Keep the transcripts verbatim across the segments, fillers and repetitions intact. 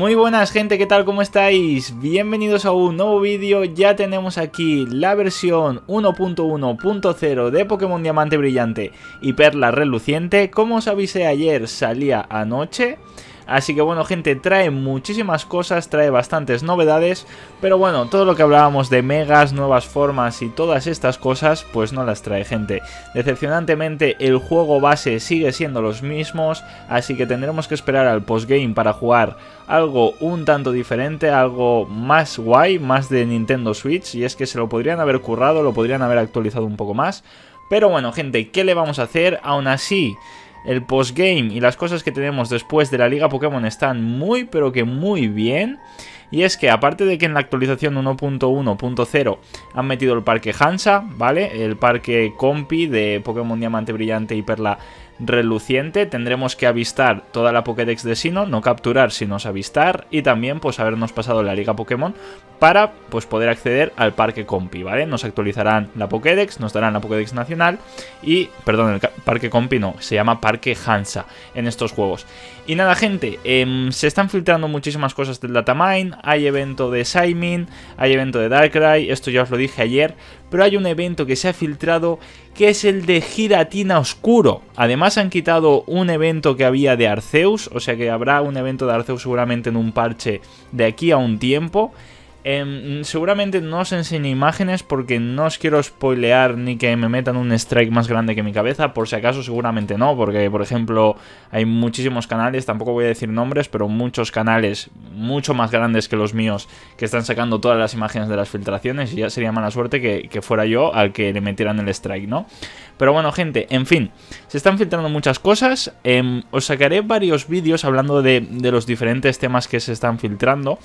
Muy buenas gente, ¿qué tal? ¿Cómo estáis? Bienvenidos a un nuevo vídeo. Ya tenemos aquí la versión uno punto uno punto cero de Pokémon Diamante Brillante y Perla Reluciente. Como os avisé ayer, salía anoche. Así que bueno gente, trae muchísimas cosas, trae bastantes novedades, pero bueno, todo lo que hablábamos de megas, nuevas formas y todas estas cosas, pues no las trae gente. Decepcionantemente el juego base sigue siendo los mismos, así que tendremos que esperar al postgame para jugar algo un tanto diferente, algo más guay, más de Nintendo Switch, y es que se lo podrían haber currado, lo podrían haber actualizado un poco más. Pero bueno gente, ¿qué le vamos a hacer? Aún así, el postgame y las cosas que tenemos después de la Liga Pokémon están muy pero que muy bien. Y es que aparte de que en la actualización uno punto uno punto cero han metido el Parque Hansa, ¿vale? El Parque Compi de Pokémon Diamante Brillante y Perla Reluciente. Tendremos que avistar toda la Pokédex de Sinnoh, no capturar sino avistar, y también pues habernos pasado la Liga Pokémon para pues poder acceder al Parque Compi, ¿vale? Nos actualizarán la Pokédex, nos darán la Pokédex Nacional y, perdón, el Parque Compi no, se llama Parque Hansa en estos juegos. Y nada gente, eh, se están filtrando muchísimas cosas del datamine. Hay evento de Saimin, hay evento de Darkrai, esto ya os lo dije ayer, pero hay un evento que se ha filtrado que es el de Giratina Oscuro. Además han quitado un evento que había de Arceus, o sea que habrá un evento de Arceus seguramente en un parche de aquí a un tiempo. Eh, seguramente no os enseño imágenes porque no os quiero spoilear ni que me metan un strike más grande que mi cabeza, por si acaso. Seguramente no, porque por ejemplo hay muchísimos canales, tampoco voy a decir nombres, pero muchos canales mucho más grandes que los míos que están sacando todas las imágenes de las filtraciones, y ya sería mala suerte que, que fuera yo al que le metieran el strike, ¿no? Pero bueno gente, en fin, se están filtrando muchas cosas. eh, os sacaré varios vídeos hablando de, de los diferentes temas que se están filtrando,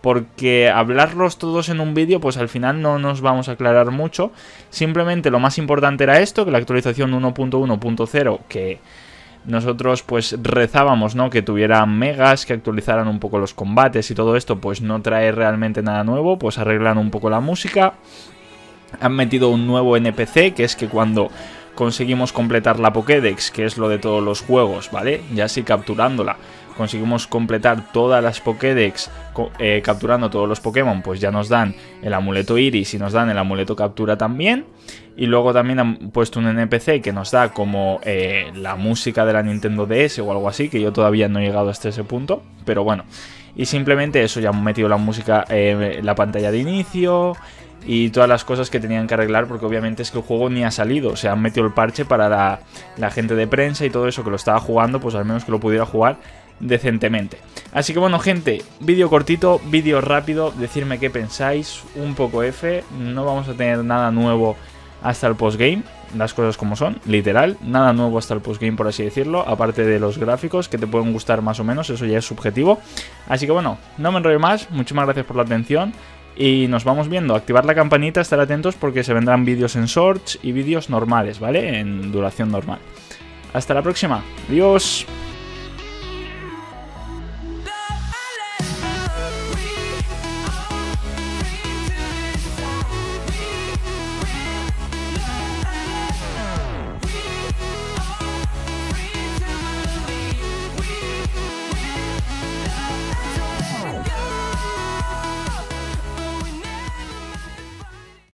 porque hablarlos todos en un vídeo, pues al final no nos vamos a aclarar mucho. Simplemente lo más importante era esto, que la actualización uno punto uno punto cero, que nosotros pues rezábamos, ¿no?, que tuvieran megas, que actualizaran un poco los combates y todo esto, pues no trae realmente nada nuevo. Pues arreglan un poco la música, han metido un nuevo N P C, que es que cuando conseguimos completar la Pokédex, que es lo de todos los juegos, ¿vale?, ya sí capturándola, conseguimos completar todas las Pokédex eh, capturando todos los Pokémon, pues ya nos dan el Amuleto Iris y nos dan el Amuleto Captura también. Y luego también han puesto un N P C que nos da como eh, la música de la Nintendo D S o algo así, que yo todavía no he llegado hasta ese punto, pero bueno. Y simplemente eso, ya han metido la música, eh, la pantalla de inicio y todas las cosas que tenían que arreglar, porque obviamente es que el juego ni ha salido. O sea, han metido el parche para la, la gente de prensa y todo eso que lo estaba jugando, pues al menos que lo pudiera jugar decentemente. Así que bueno gente, vídeo cortito, vídeo rápido, decirme qué pensáis, un poco F. No vamos a tener nada nuevo hasta el postgame, las cosas como son, literal, nada nuevo hasta el postgame, por así decirlo, aparte de los gráficos que te pueden gustar más o menos, eso ya es subjetivo. Así que bueno, no me enrollo más, muchísimas gracias por la atención y nos vamos viendo. Activar la campanita, estar atentos porque se vendrán vídeos en shorts y vídeos normales, ¿vale?, en duración normal. Hasta la próxima, adiós.